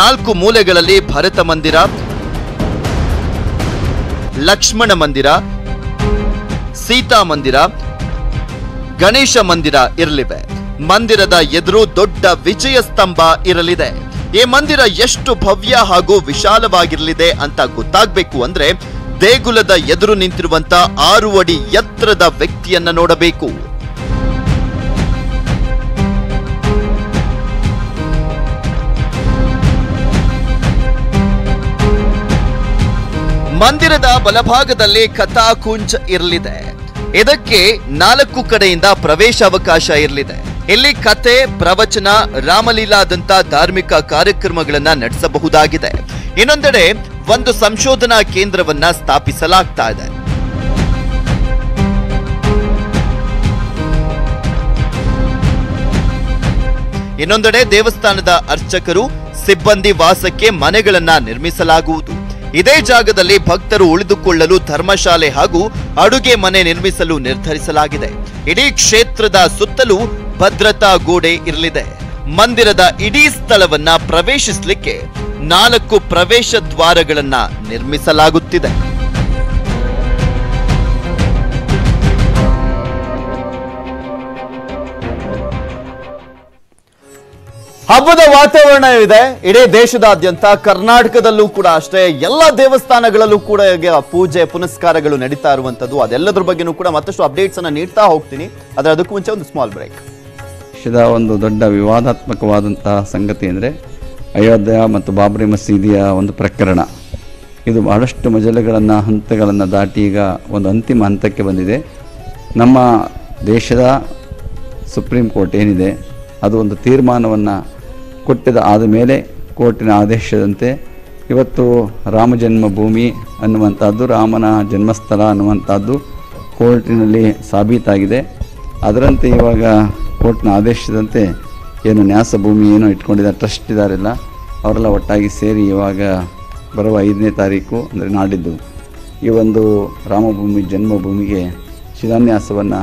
4 ಮೂಲೆಗಳಲ್ಲಿ ಭರತ ಮಂದಿರ, ಲಕ್ಷ್ಮಣ ಮಂದಿರ, ಸೀತಾ ಮಂದಿರ, ಗಣೇಶ ಮಂದಿರ ಇರಲಿವೆ। ಮಂದಿರದ ಎದುರು ದೊಡ್ಡ ವಿಜಯ ಸ್ತಂಭ ಇರಲಿದೆ। ಈ ಮಂದಿರ ಎಷ್ಟು ಭವ್ಯ ಹಾಗೂ ವಿಶಾಲವಾಗಿರಲಿದೆ ಅಂತ ಗೊತ್ತಾಗಬೇಕು ಅಂದ್ರೆ ದೇಗುಲದ ಎದುರು ನಿಂತಿರುವಂತ 6 ಅಡಿ ಎತ್ತರದ ವ್ಯಕ್ತಿಯನ್ನ ನೋಡಬೇಕು। ಮಂದಿರದ ಬಲಭಾಗದಲ್ಲಿ ಕಥಾಕುಂಜ್ ಇರಲಿದೆ। ಇದಕ್ಕೆ 4 ಕಡೆಯಿಂದ ಪ್ರವೇಶಾವಕಾಶ ಇರಲಿದೆ। ಇಲ್ಲಿ ಕತೆ, ಪ್ರವಚನ, ರಾಮಲೀಲಾದಂತ ಧಾರ್ಮಿಕ ಕಾರ್ಯಕ್ರಮಗಳನ್ನ ನಡೆಸಬಹುದಾಗಿದೆ। ಇನ್ನೊಂದೆಡೆ ಒಂದು ಸಂಶೋಧನಾ ಕೇಂದ್ರವನ್ನ ಸ್ಥಾಪಿಸಲಾಗ್ತಾ ಇದೆ। ಇನ್ನೊಂದೆಡೆ ದೇವಸ್ಥಾನದ ಅರ್ಚಕರು, ಸಿಬ್ಬಂದಿ ವಾಸಕ್ಕೆ ಮನೆಗಳನ್ನ ನಿರ್ಮಿಸಲಾಗುವುದು। ಇದೇ ಜಾಗದಲ್ಲಿ ಭಕ್ತರು ಉಳಿದುಕೊಳ್ಳಲು ಧರ್ಮಶಾಲೆ ಹಾಗೂ ಅಡುಗೆ ಮನೆ ನಿರ್ಮಿಸಲು ನಿರ್ಧರಿಸಲಾಗಿದೆ। ಇಡೀ ಕ್ಷೇತ್ರದ ಸುತ್ತಲೂ ಭದ್ರತಾ ಗೋಡೆ ಇರಲಿದೆ। ಮಂದಿರದ ಇಡೀ ಸ್ಥಳವನ್ನ ಪ್ರವೇಶಿಸಲಿಕ್ಕೆ 4 ಪ್ರವೇಶ ದ್ವಾರಗಳನ್ನ ನಿರ್ಮಿಸಲಾಗುತ್ತಿದೆ। ಹಬ್ಬದ ವಾತಾವರಣವಿದೆ ಇಡೀ ದೇಶದಾದ್ಯಂತ, ಕರ್ನಾಟಕದಲ್ಲೂ ಕೂಡ ಅಷ್ಟೇ, ಎಲ್ಲ ದೇವಸ್ಥಾನಗಳಲ್ಲೂ ಕೂಡ ಪೂಜೆ ಪುನಸ್ಕಾರಗಳು ನಡೀತಾ ಇರುವಂಥದ್ದು. ಅದೆಲ್ಲದ್ರ ಬಗ್ಗೆನೂ ಕೂಡ ಮತ್ತಷ್ಟು ಅಪ್ಡೇಟ್ಸ್ ಅನ್ನ ನೀಡ್ತಾ ಹೋಗ್ತೀನಿ, ಆದರೆ ಅದಕ್ಕೂ ಮುಂಚೆ ಒಂದು ಸ್ಮಾಲ್ ಬ್ರೇಕ್. ದೇಶದ ಒಂದು ದೊಡ್ಡ ವಿವಾದಾತ್ಮಕವಾದಂತಹ ಸಂಗತಿ ಅಂದರೆ ಅಯೋಧ್ಯ ಮತ್ತು ಬಾಬ್ರಿ ಮಸೀದಿಯ ಒಂದು ಪ್ರಕರಣ. ಇದು ಬಹಳಷ್ಟು ಮಜಲುಗಳನ್ನು ಹಂತಗಳನ್ನು ದಾಟಿ ಈಗ ಒಂದು ಅಂತಿಮ ಹಂತಕ್ಕೆ ಬಂದಿದೆ. ನಮ್ಮ ದೇಶದ ಸುಪ್ರೀಂ ಕೋರ್ಟ್ ಏನಿದೆ ಅದು ಒಂದು ತೀರ್ಮಾನವನ್ನು ಕೊಟ್ಟಿದ ಆದಮೇಲೆ ಕೋರ್ಟಿನ ಆದೇಶದಂತೆ ಇವತ್ತು ರಾಮ ಜನ್ಮಭೂಮಿ ಅನ್ನುವಂಥದ್ದು, ರಾಮನ ಜನ್ಮಸ್ಥಳ ಅನ್ನುವಂಥದ್ದು ಕೋರ್ಟಿನಲ್ಲಿ ಸಾಬೀತಾಗಿದೆ. ಅದರಂತೆ ಇವಾಗ ಕೋರ್ಟ್ನ ಆದೇಶದಂತೆ ಏನು ನ್ಯಾಸಭೂಮಿ ಏನೋ ಇಟ್ಕೊಂಡಿದ್ದಾರೆ ಟ್ರಸ್ಟ್ ಇದ್ದಾರೆಲ್ಲ, ಅವರೆಲ್ಲ ಒಟ್ಟಾಗಿ ಸೇರಿ ಇವಾಗ ಬರುವ 5ನೇ ತಾರೀಕು ಅಂದರೆ ನಾಡಿದ್ದು ಈ ಒಂದು ರಾಮಭೂಮಿ ಜನ್ಮಭೂಮಿಗೆ ಶಿಲಾನ್ಯಾಸವನ್ನು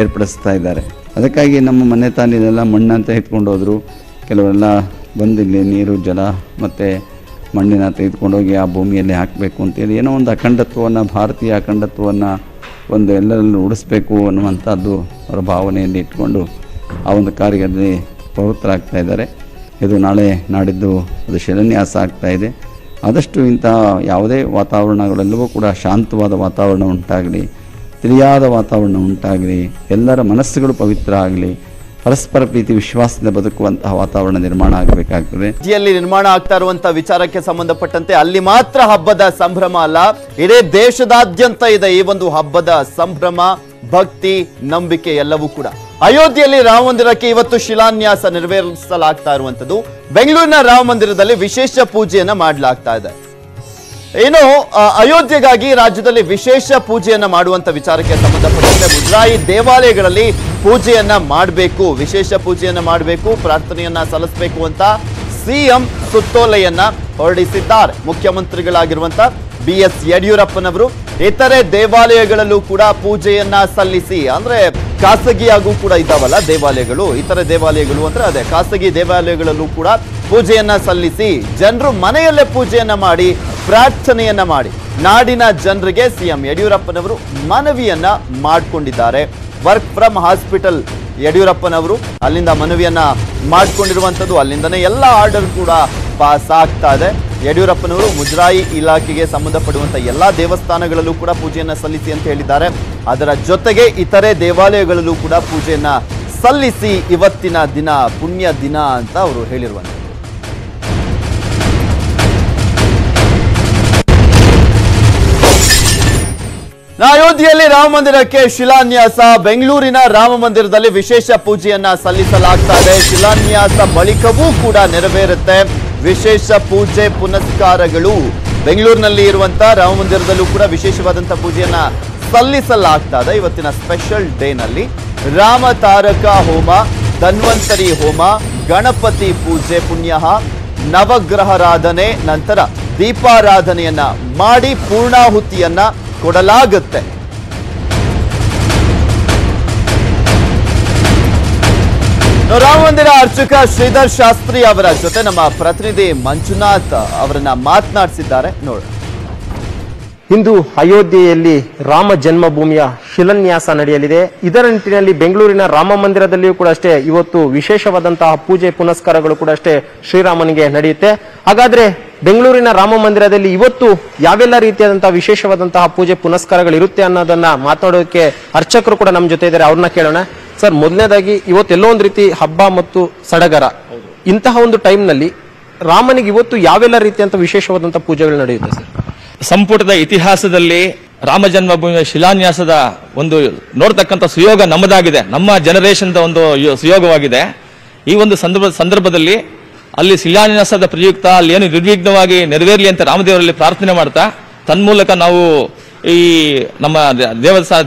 ಏರ್ಪಡಿಸ್ತಾ ಇದ್ದಾರೆ. ಅದಕ್ಕಾಗಿ ನಮ್ಮ ಮನೆ ತಾನಿನೆಲ್ಲ ಮಣ್ಣಂತ ಎತ್ಕೊಂಡು ಹೋದರು, ಕೆಲವರೆಲ್ಲ ಬಂದು ಇಲ್ಲಿ ನೀರು ಜಲ ಮತ್ತು ಮಣ್ಣಿನ ತೆಗೆದುಕೊಂಡೋಗಿ ಆ ಭೂಮಿಯಲ್ಲಿ ಹಾಕಬೇಕು ಅಂತೇಳಿ ಏನೋ ಒಂದು ಅಖಂಡತ್ವವನ್ನು, ಭಾರತೀಯ ಅಖಂಡತ್ವವನ್ನು ಒಂದು ಎಲ್ಲರಲ್ಲೂ ಉಡಿಸ್ಬೇಕು ಅನ್ನುವಂಥದ್ದು ಅವರ ಭಾವನೆಯಲ್ಲಿ ಇಟ್ಕೊಂಡು ಆ ಒಂದು ಕಾರ್ಯದಲ್ಲಿ ಪ್ರವೃತ್ತರಾಗ್ತಾ ಇದ್ದಾರೆ. ಇದು ನಾಳೆ ನಾಡಿದ್ದು ಅದು ಶಿಲಾನ್ಯಾಸ ಆಗ್ತಾಯಿದೆ. ಆದಷ್ಟು ಇಂತಹ ಯಾವುದೇ ವಾತಾವರಣಗಳೆಲ್ಲವೂ ಕೂಡ ಶಾಂತವಾದ ವಾತಾವರಣ ಉಂಟಾಗಲಿ, ತಿಳಿಯಾದ ವಾತಾವರಣ ಉಂಟಾಗಲಿ, ಎಲ್ಲರ ಮನಸ್ಸುಗಳು ಪವಿತ್ರ ಆಗಲಿ, ಪರಸ್ಪರ ಪ್ರೀತಿ ವಿಶ್ವಾಸದಿಂದ ಬದುಕುವಂತಹ ವಾತಾವರಣ ನಿರ್ಮಾಣ ಆಗಬೇಕಾಗ್ತದೆ. ಜಿಯಲ್ಲಿ ನಿರ್ಮಾಣ ಆಗ್ತಾ ಇರುವಂತಹ ವಿಚಾರಕ್ಕೆ ಸಂಬಂಧಪಟ್ಟಂತೆ ಅಲ್ಲಿ ಮಾತ್ರ ಹಬ್ಬದ ಸಂಭ್ರಮ ಅಲ್ಲ, ಇಡೀ ದೇಶದಾದ್ಯಂತ ಇದೆ ಈ ಒಂದು ಹಬ್ಬದ ಸಂಭ್ರಮ, ಭಕ್ತಿ, ನಂಬಿಕೆ ಎಲ್ಲವೂ ಕೂಡ. ಅಯೋಧ್ಯೆಯಲ್ಲಿ ರಾಮ ಮಂದಿರಕ್ಕೆ ಇವತ್ತು ಶಿಲಾನ್ಯಾಸ ನೆರವೇರಿಸಲಾಗ್ತಾ ಇರುವಂತದ್ದು. ಬೆಂಗಳೂರಿನ ರಾಮ ಮಂದಿರದಲ್ಲಿ ವಿಶೇಷ ಪೂಜೆಯನ್ನ ಮಾಡಲಾಗ್ತಾ ಇದೆ. ಏನು ಅಯೋಧ್ಯೆಗಾಗಿ ರಾಜ್ಯದಲ್ಲಿ ವಿಶೇಷ ಪೂಜೆಯನ್ನ ಮಾಡುವಂತ ವಿಚಾರಕ್ಕೆ ಸಂಬಂಧಪಟ್ಟಂತೆ ಮುಜರಾಯಿ ದೇವಾಲಯಗಳಲ್ಲಿ ಪೂಜೆಯನ್ನ ಮಾಡಬೇಕು, ವಿಶೇಷ ಪೂಜೆಯನ್ನ ಮಾಡಬೇಕು, ಪ್ರಾರ್ಥನೆಯನ್ನ ಸಲ್ಲಿಸಬೇಕು ಅಂತ ಸಿಎಂ ಸುತ್ತೋಲೆಯನ್ನ ಹೊರಡಿಸಿದ್ದಾರೆ. ಮುಖ್ಯಮಂತ್ರಿಗಳಾಗಿರುವಂತ BS ಯಡಿಯೂರಪ್ಪನವರು ಇತರೆ ದೇವಾಲಯಗಳಲ್ಲೂ ಕೂಡ ಪೂಜೆಯನ್ನ ಸಲ್ಲಿಸಿ, ಅಂದ್ರೆ ಖಾಸಗಿಯಾಗೂ ಕೂಡ ಇದ್ದಾವಲ್ಲ ದೇವಾಲಯಗಳು, ಇತರೆ ದೇವಾಲಯಗಳು ಅಂದ್ರೆ ಅದೇ ಖಾಸಗಿ ದೇವಾಲಯಗಳಲ್ಲೂ ಕೂಡ ಪೂಜೆಯನ್ನ ಸಲ್ಲಿಸಿ, ಜನರು ಮನೆಯಲ್ಲೇ ಪೂಜೆಯನ್ನ ಮಾಡಿ, ಪ್ರಾರ್ಥನೆಯನ್ನ ಮಾಡಿ, ನಾಡಿನ ಜನರಿಗೆ ಸಿಎಂ ಯಡಿಯೂರಪ್ಪನವರು ಮನವಿಯನ್ನ ಮಾಡಿಕೊಂಡಿದ್ದಾರೆ. ವರ್ಕ್ ಫ್ರಮ್ ಹಾಸ್ಪಿಟಲ್ ಯಡಿಯೂರಪ್ಪನವರು ಅಲ್ಲಿಂದ ಮನವಿಯನ್ನ ಮಾಡಿಕೊಂಡಿರುವಂಥದ್ದು. ಅಲ್ಲಿಂದನೇ ಎಲ್ಲ ಆರ್ಡರ್ ಕೂಡ ಪಾಸ್ ಆಗ್ತಾ ಇದೆ. ಯಡಿಯೂರಪ್ಪನವರು ಮುಜರಾಯಿ ಇಲಾಖೆಗೆ ಸಂಬಂಧಪಡುವಂಥ ಎಲ್ಲ ದೇವಸ್ಥಾನಗಳಲ್ಲೂ ಕೂಡ ಪೂಜೆಯನ್ನು ಸಲ್ಲಿಸಿ ಅಂತ ಹೇಳಿದ್ದಾರೆ. ಅದರ ಜೊತೆಗೆ ಇತರೆ ದೇವಾಲಯಗಳಲ್ಲೂ ಕೂಡ ಪೂಜೆಯನ್ನು ಸಲ್ಲಿಸಿ, ಇವತ್ತಿನ ದಿನ ಪುಣ್ಯ ದಿನ ಅಂತ ಅವರು ಹೇಳಿರುವಂಥದ್ದು. ಅಯೋಧ್ಯೆಯಲ್ಲಿ ರಾಮ ಮಂದಿರಕ್ಕೆ ಶಿಲಾನ್ಯಾಸ, ಬೆಂಗಳೂರಿನ ರಾಮ ಮಂದಿರದಲ್ಲಿ ವಿಶೇಷ ಪೂಜೆಯನ್ನ ಸಲ್ಲಿಸಲಾಗ್ತಾ ಇದೆ. ಶಿಲಾನ್ಯಾಸ ಬಳಿಕವೂ ಕೂಡ ನೆರವೇರುತ್ತೆ ವಿಶೇಷ ಪೂಜೆ ಪುನಸ್ಕಾರಗಳು. ಬೆಂಗಳೂರಿನಲ್ಲಿ ಇರುವಂತಹ ರಾಮ ಮಂದಿರದಲ್ಲೂ ಕೂಡ ವಿಶೇಷವಾದಂತಹ ಪೂಜೆಯನ್ನ ಸಲ್ಲಿಸಲಾಗ್ತಾ ಇದೆ. ಇವತ್ತಿನ ಸ್ಪೆಷಲ್ ಡೇನಲ್ಲಿ ರಾಮ ತಾರಕ ಹೋಮ, ಧನ್ವಂತರಿ ಹೋಮ, ಗಣಪತಿ ಪೂಜೆ, ಪುಣ್ಯ ನವಗ್ರಹಾರಾಧನೆ, ನಂತರ ದೀಪಾರಾಧನೆಯನ್ನ ಮಾಡಿ ಪೂರ್ಣಾಹುತಿಯನ್ನ ಕೊಡಲಾಗುತ್ತೆ. ರಾಮ ಮಂದಿರ ಅರ್ಚಕ ಶ್ರೀಧರ್ ಶಾಸ್ತ್ರಿ ಅವರ ಜೊತೆ ನಮ್ಮ ಪ್ರತಿನಿಧಿ ಮಂಜುನಾಥ್ ಅವರನ್ನ ಮಾತನಾಡಿಸಿದ್ದಾರೆ. ನೋಡಿ, ಇಂದು ಅಯೋಧ್ಯೆಯಲ್ಲಿ ರಾಮ ಜನ್ಮಭೂಮಿಯ ಶಿಲಾನ್ಯಾಸ ನಡೆಯಲಿದೆ. ಇದರ ನಿಟ್ಟಿನಲ್ಲಿ ಬೆಂಗಳೂರಿನ ರಾಮ ಮಂದಿರದಲ್ಲಿಯೂ ಕೂಡ ಅಷ್ಟೇ ಇವತ್ತು ವಿಶೇಷವಾದಂತಹ ಪೂಜೆ ಪುನಸ್ಕಾರಗಳು ಕೂಡ ಅಷ್ಟೇ ಶ್ರೀರಾಮನಿಗೆ ನಡೆಯುತ್ತೆ. ಹಾಗಾದ್ರೆ ಬೆಂಗಳೂರಿನ ರಾಮ ಮಂದಿರದಲ್ಲಿ ಇವತ್ತು ಯಾವೆಲ್ಲ ರೀತಿಯಾದಂತಹ ವಿಶೇಷವಾದಂತಹ ಪೂಜೆ ಪುನಸ್ಕಾರಗಳು ಇರುತ್ತೆ ಅನ್ನೋದನ್ನ ಮಾತಾಡೋಕೆ ಅರ್ಚಕರು ಕೂಡ ನಮ್ಮ ಜೊತೆ ಇದ್ದಾರೆ, ಅವ್ರನ್ನ ಕೇಳೋಣ. ಸರ್, ಮೊದಲನೇದಾಗಿ ಇವತ್ತೆಲ್ಲೋ ಒಂದು ರೀತಿ ಹಬ್ಬ ಮತ್ತು ಸಡಗರ, ಇಂತಹ ಒಂದು ಟೈಮ್ನಲ್ಲಿ ರಾಮನಿಗೆ ಇವತ್ತು ಯಾವೆಲ್ಲ ರೀತಿಯಂತಹ ವಿಶೇಷವಾದಂತಹ ಪೂಜೆಗಳು ನಡೆಯುತ್ತೆ ಸರ್? ಸಂಪುಟದ ಇತಿಹಾಸದಲ್ಲಿ ರಾಮ ಜನ್ಮಭೂಮಿಯ ಶಿಲಾನ್ಯಾಸದ ಒಂದು ನೋಡ್ತಕ್ಕಂಥ ಸುಯೋಗ ನಮ್ಮದಾಗಿದೆ, ನಮ್ಮ ಜನರೇಷನ್ದ ಒಂದು ಸುಯೋಗವಾಗಿದೆ. ಈ ಒಂದು ಸಂದರ್ಭದಲ್ಲಿ ಅಲ್ಲಿ ಶಿಲಾನ್ಯಾಸದ ಪ್ರಯುಕ್ತ ಅಲ್ಲಿ ಏನು ನಿರ್ವಿಘ್ನವಾಗಿ ನೆರವೇರಲಿ ಅಂತ ರಾಮದೇವರಲ್ಲಿ ಪ್ರಾರ್ಥನೆ ಮಾಡ್ತಾ ತನ್ಮೂಲಕ ನಾವು ಈ ನಮ್ಮ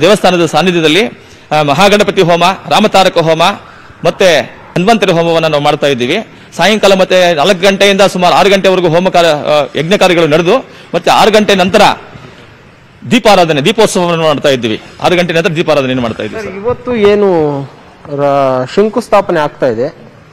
ದೇವಸ್ಥಾನದ ಸಾನ್ನಿಧ್ಯದಲ್ಲಿ ಮಹಾಗಣಪತಿ ಹೋಮ, ರಾಮತಾರಕ ಹೋಮ ಮತ್ತೆ ಹನುಮಂತರಿ ಹೋಮವನ್ನು ನಾವು ಮಾಡ್ತಾ ಇದ್ದೀವಿ. ಸಾಯಂಕಾಲ ಮತ್ತೆ 4 ಗಂಟೆಯಿಂದ ಸುಮಾರು 6 ಗಂಟೆವರೆಗೂ ಯಜ್ಞ ಕಾರ್ಯಗಳು ನಡೆದು ಮತ್ತೆ 6 ಗಂಟೆ ನಂತರ ದೀಪಾರಾಧನೆ, ದೀಪೋತ್ಸವವನ್ನು ಮಾಡ್ತಾ ಇದ್ದೀವಿ. 6 ಗಂಟೆ ನಂತರ ದೀಪಾರಾಧನೆ ಮಾಡ್ತಾ ಇದ್ದೀವಿ. ಇವತ್ತು ಏನು ಶಂಕುಸ್ಥಾಪನೆ ಆಗ್ತಾ ಇದೆ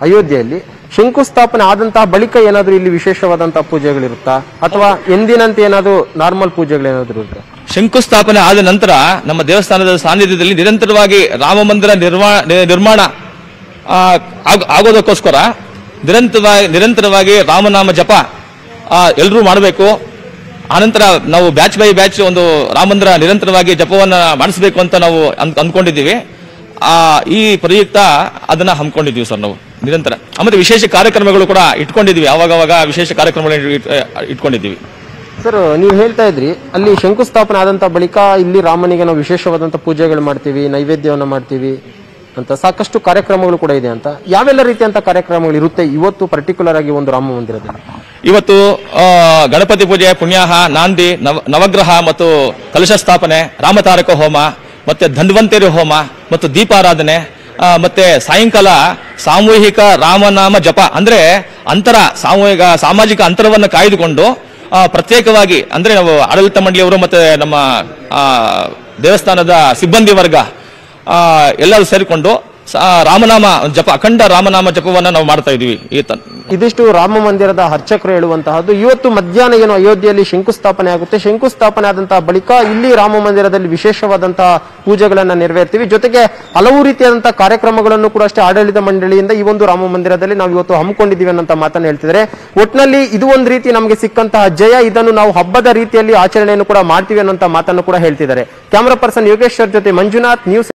ಅಯೋಧ್ಯೆಯಲ್ಲಿ, ಶಂಕುಸ್ಥಾಪನೆ ಆದಂತಹ ಬಳಿಕ ಏನಾದರೂ ಇಲ್ಲಿ ವಿಶೇಷವಾದಂತಹ ಪೂಜೆಗಳಿರುತ್ತಾ ಅಥವಾ ಎಂದಿನಂತೆ ಏನಾದರೂ ನಾರ್ಮಲ್ ಪೂಜೆಗಳೇನಾದರೂ ಇರುತ್ತೆ? ಶಂಕುಸ್ಥಾಪನೆ ಆದ ನಂತರ ನಮ್ಮ ದೇವಸ್ಥಾನದ ಸಾನ್ನಿಧ್ಯದಲ್ಲಿ ನಿರಂತರವಾಗಿ ರಾಮ ಮಂದಿರ ನಿರ್ಮಾಣ ಆಗೋದಕ್ಕೋಸ್ಕರ ನಿರಂತರವಾಗಿ ರಾಮನಾಮ ಜಪ ಎಲ್ಲರೂ ಮಾಡಬೇಕು. ಆನಂತರ ನಾವು ಬ್ಯಾಚ್ ಬೈ ಬ್ಯಾಚ್ ಒಂದು ರಾಮ ಮಂದಿರ ನಿರಂತರವಾಗಿ ಜಪವನ್ನು ಮಾಡಿಸಬೇಕು ಅಂತ ನಾವು ಅಂದ್ಕೊಂಡಿದ್ದೀವಿ. ಈ ಪ್ರಯುಕ್ತ ಅದನ್ನ ಹಮ್ಮಿಕೊಂಡಿದ್ದೀವಿ ಸರ್ ನಾವು ನಿರಂತರ. ಆಮೇಲೆ ವಿಶೇಷ ಕಾರ್ಯಕ್ರಮಗಳು ಕೂಡ ಇಟ್ಕೊಂಡಿದ್ದೀವಿ, ಅವಾಗವಾಗ ವಿಶೇಷ ಕಾರ್ಯಕ್ರಮಗಳನ್ನು ಇಟ್ಕೊಂಡಿದ್ದೀವಿ. सर ನೀವು ಹೇಳ್ತಾ ಇದ್ರಿ ಅಲ್ಲಿ ಶಂಕುಸ್ಥಾಪನೆ ಆದಂತ ಬಳಿಕ ಇಲ್ಲಿ ರಾಮನಿಗೆ ನಾವು ವಿಶೇಷವಾದಂತ ಪೂಜೆಗಳು ಮಾಡ್ತೀವಿ ನೈವೇದ್ಯವನ್ನ ಮಾಡ್ತೀವಿ ಅಂತ ಸಾಕಷ್ಟು ಕಾರ್ಯಕ್ರಮಗಳು ಕೂಡ ಇದೆ ಅಂತ ಯಾವೆಲ್ಲ ರೀತಿಯಂತ ಕಾರ್ಯಕ್ರಮಗಳು ಇರುತ್ತೆ ಇವತ್ತು ಪರ್ಟಿಕ್ಯುಲರ್ ಆಗಿ ಒಂದು ರಾಮ ಮಂದಿರದಲ್ಲಿ ಇವತ್ತು ಗಣಪತಿ ಪೂಜೆ ಪುಣ್ಯಾಹ ನಾಂದಿ ನವಗ್ರಹ ಮತ್ತು ಕಲಶ ಸ್ಥಾಪನೆ ರಾಮತಾರಕ ಹೋಮ ಮತ್ತೆ ಧನ್ವಂತರಿ ಹೋಮ ಮತ್ತು ದೀಪಾರಾಧನೆ ಮತ್ತೆ ಸಾಯಂಕಾಲ ಸಾಮೂಹಿಕ ರಾಮನಾಮ ಜಪ ಅಂದ್ರೆ ಅಂತರ ಸಾಮಾಜಿಕ ಅಂತರವನ್ನು ಕಾಯ್ದುಕೊಂಡು ಪ್ರತ್ಯೇಕವಾಗಿ ಅಂದ್ರೆ ನಾವು ಆಡಳಿತ ಮಂಡಳಿಯವರು ಮತ್ತೆ ನಮ್ಮ ದೇವಸ್ಥಾನದ ಸಿಬ್ಬಂದಿ ವರ್ಗ ಎಲ್ಲರೂ ಸೇರಿಕೊಂಡು ರಾಮನಾಮ ಜಪ ಅಖಂಡ ರಾಮನಾಮ ಜಪವನ್ನು ನಾವು ಮಾಡ್ತಾ ಇದೀವಿ. ಇದಿಷ್ಟು ರಾಮ ಮಂದಿರದ ಅರ್ಚಕರು ಹೇಳುವಂತಹದ್ದು. ಇವತ್ತು ಮಧ್ಯಾಹ್ನ ಏನು ಅಯೋಧ್ಯೆಯಲ್ಲಿ ಶಂಕುಸ್ಥಾಪನೆ ಆಗುತ್ತೆ, ಶಂಕುಸ್ಥಾಪನೆ ಆದಂತಹ ಬಳಿಕ ಇಲ್ಲಿ ರಾಮ ಮಂದಿರದಲ್ಲಿ ವಿಶೇಷವಾದಂತಹ ಪೂಜೆಗಳನ್ನ ನೆರವೇರ್ತೀವಿ. ಜೊತೆಗೆ ಹಲವು ರೀತಿಯಾದಂತಹ ಕಾರ್ಯಕ್ರಮಗಳನ್ನು ಕೂಡ ಅಷ್ಟೇ ಆಡಳಿತ ಮಂಡಳಿಯಿಂದ ಈ ಒಂದು ರಾಮ ಮಂದಿರದಲ್ಲಿ ನಾವು ಇವತ್ತು ಹಮ್ಮಿಕೊಂಡಿದ್ದೀವಿ ಅನ್ನೋ ಮಾತನ್ನು ಹೇಳ್ತಿದ್ದಾರೆ. ಒಟ್ಟಿನಲ್ಲಿ ಇದು ಒಂದು ರೀತಿ ನಮಗೆ ಸಿಕ್ಕಂತಹ ಜಯ, ಇದನ್ನು ನಾವು ಹಬ್ಬದ ರೀತಿಯಲ್ಲಿ ಆಚರಣೆಯನ್ನು ಕೂಡ ಮಾಡ್ತೀವಿ ಅನ್ನೋ ಮಾತನ್ನು ಕೂಡ ಹೇಳ್ತಿದ್ದಾರೆ. ಕ್ಯಾಮರಾ ಪರ್ಸನ್ ಯೋಗೇಶ್ವರ್ ಜೊತೆ ಮಂಜುನಾಥ್, ನ್ಯೂಸ್